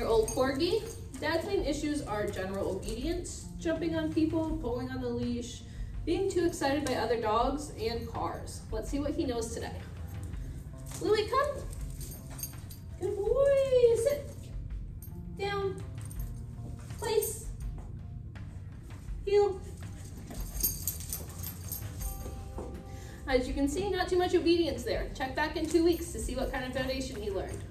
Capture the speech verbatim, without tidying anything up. one year old Corgi. Dad-teen issues are general obedience, jumping on people, pulling on the leash, being too excited by other dogs, and cars. Let's see what he knows today. Louie, come. Good boy. Sit. Down. Place. Heel. As you can see, not too much obedience there. Check back in two weeks to see what kind of foundation he learned.